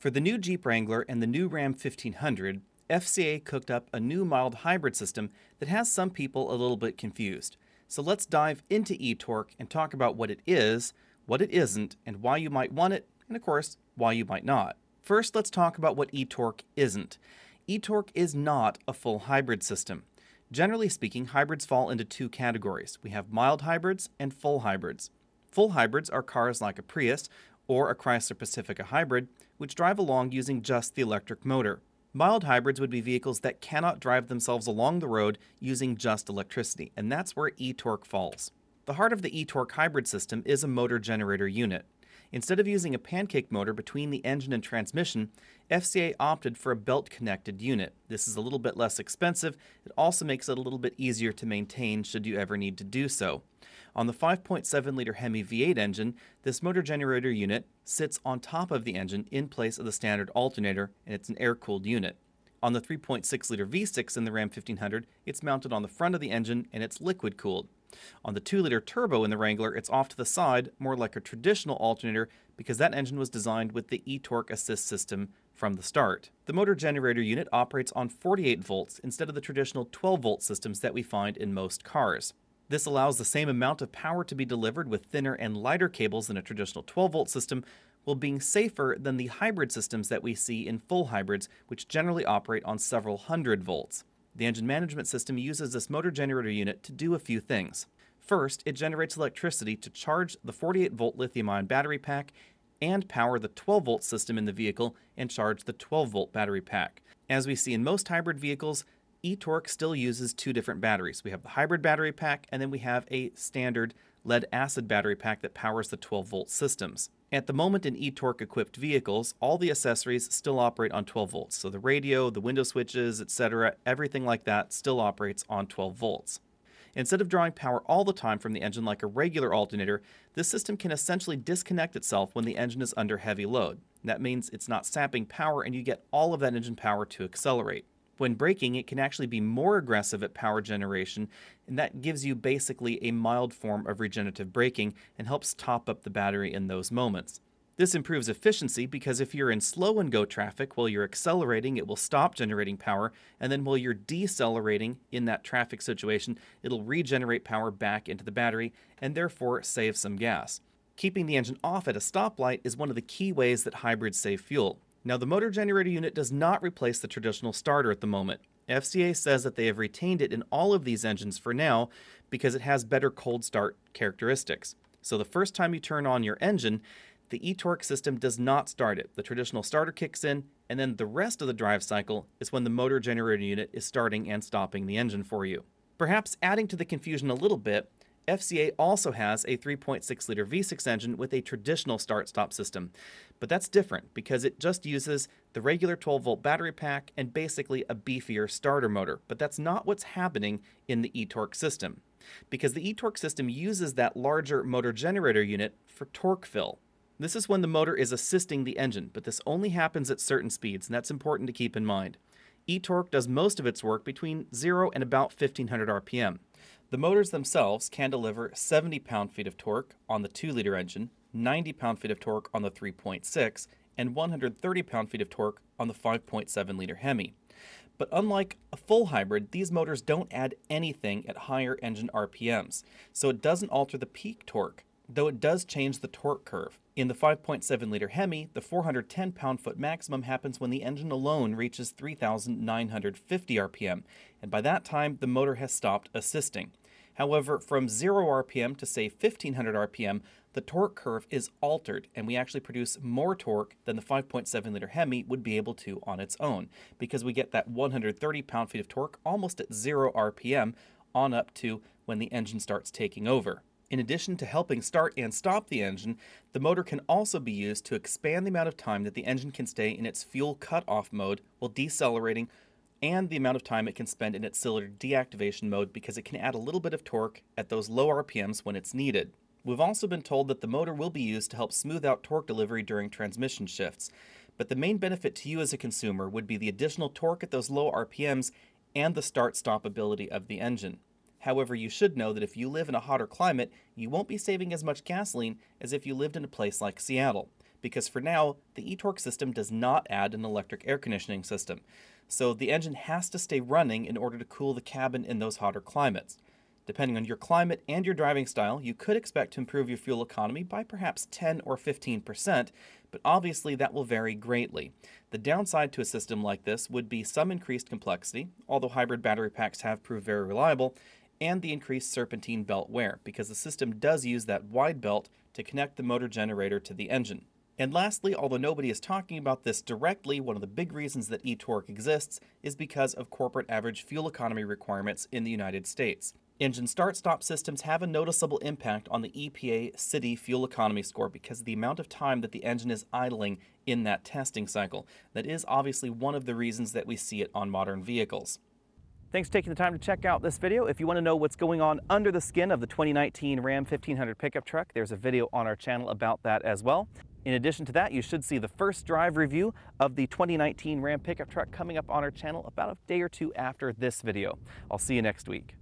For the new Jeep Wrangler and the new Ram 1500, FCA cooked up a new mild hybrid system that has some people a little bit confused. So let's dive into eTorque and talk about what it is, what it isn't, and why you might want it, and of course, why you might not. First, let's talk about what eTorque isn't. eTorque is not a full hybrid system. Generally speaking, hybrids fall into two categories. We have mild hybrids and full hybrids. Full hybrids are cars like a Prius or a Chrysler Pacifica Hybrid, which drive along using just the electric motor. Mild hybrids would be vehicles that cannot drive themselves along the road using just electricity, and that's where eTorque falls. The heart of the eTorque hybrid system is a motor generator unit. Instead of using a pancake motor between the engine and transmission, FCA opted for a belt-connected unit. This is a little bit less expensive. It also makes it a little bit easier to maintain should you ever need to do so. On the 5.7-liter Hemi V8 engine, this motor generator unit sits on top of the engine in place of the standard alternator, and it's an air-cooled unit. On the 3.6-liter V6 in the Ram 1500, it's mounted on the front of the engine, and it's liquid-cooled. On the 2-liter turbo in the Wrangler, it's off to the side, more like a traditional alternator, because that engine was designed with the eTorque assist system from the start. The motor generator unit operates on 48 volts instead of the traditional 12-volt systems that we find in most cars. This allows the same amount of power to be delivered with thinner and lighter cables than a traditional 12-volt system, while being safer than the hybrid systems that we see in full hybrids, which generally operate on several hundred volts. The engine management system uses this motor generator unit to do a few things. First, it generates electricity to charge the 48-volt lithium-ion battery pack and power the 12-volt system in the vehicle and charge the 12-volt battery pack. As we see in most hybrid vehicles, eTorque still uses two different batteries. We have the hybrid battery pack, and then we have a standard lead-acid battery pack that powers the 12-volt systems. At the moment in eTorque-equipped vehicles, all the accessories still operate on 12 volts. So the radio, the window switches, etc., everything like that still operates on 12 volts. Instead of drawing power all the time from the engine like a regular alternator, this system can essentially disconnect itself when the engine is under heavy load. That means it's not sapping power and you get all of that engine power to accelerate. When braking, it can actually be more aggressive at power generation, and that gives you basically a mild form of regenerative braking and helps top up the battery in those moments. This improves efficiency because if you're in slow-and-go traffic, while you're accelerating, it will stop generating power, and then while you're decelerating in that traffic situation, it'll regenerate power back into the battery and therefore save some gas. Keeping the engine off at a stoplight is one of the key ways that hybrids save fuel. Now, the motor generator unit does not replace the traditional starter at the moment. FCA says that they have retained it in all of these engines for now because it has better cold start characteristics. So the first time you turn on your engine, the eTorque system does not start it. The traditional starter kicks in, and then the rest of the drive cycle is when the motor generator unit is starting and stopping the engine for you. Perhaps adding to the confusion a little bit, FCA also has a 3.6-liter V6 engine with a traditional start-stop system, but that's different because it just uses the regular 12-volt battery pack and basically a beefier starter motor, but that's not what's happening in the eTorque system, because the eTorque system uses that larger motor generator unit for torque fill. This is when the motor is assisting the engine, but this only happens at certain speeds, and that's important to keep in mind. eTorque does most of its work between 0 and about 1500 RPM. The motors themselves can deliver 70 pound-feet of torque on the 2-liter engine, 90 pound-feet of torque on the 3.6, and 130 pound-feet of torque on the 5.7-liter Hemi. But unlike a full hybrid, these motors don't add anything at higher engine RPMs, so it doesn't alter the peak torque, though it does change the torque curve. In the 5.7-liter Hemi, the 410 pound-foot maximum happens when the engine alone reaches 3,950 RPM, and by that time, the motor has stopped assisting. However, from 0 RPM to, say, 1500 RPM, the torque curve is altered, and we actually produce more torque than the 5.7-liter Hemi would be able to on its own, because we get that 130 pound-feet of torque almost at 0 RPM on up to when the engine starts taking over. In addition to helping start and stop the engine, the motor can also be used to expand the amount of time that the engine can stay in its fuel cutoff mode while decelerating, and the amount of time it can spend in its cylinder deactivation mode, because it can add a little bit of torque at those low RPMs when it's needed. We've also been told that the motor will be used to help smooth out torque delivery during transmission shifts, but the main benefit to you as a consumer would be the additional torque at those low RPMs and the start-stop ability of the engine. However, you should know that if you live in a hotter climate, you won't be saving as much gasoline as if you lived in a place like Seattle, because for now, the eTorque system does not add an electric air conditioning system, so the engine has to stay running in order to cool the cabin in those hotter climates. Depending on your climate and your driving style, you could expect to improve your fuel economy by perhaps 10 or 15%, but obviously that will vary greatly. The downside to a system like this would be some increased complexity, although hybrid battery packs have proved very reliable, and the increased serpentine belt wear, because the system does use that wide belt to connect the motor generator to the engine. And lastly, although nobody is talking about this directly, one of the big reasons that eTorque exists is because of corporate average fuel economy requirements in the United States. Engine start-stop systems have a noticeable impact on the EPA city fuel economy score because of the amount of time that the engine is idling in that testing cycle. That is obviously one of the reasons that we see it on modern vehicles. Thanks for taking the time to check out this video. If you want to know what's going on under the skin of the 2019 Ram 1500 pickup truck, there's a video on our channel about that as well. In addition to that, you should see the first drive review of the 2019 Ram pickup truck coming up on our channel about a day or two after this video. I'll see you next week.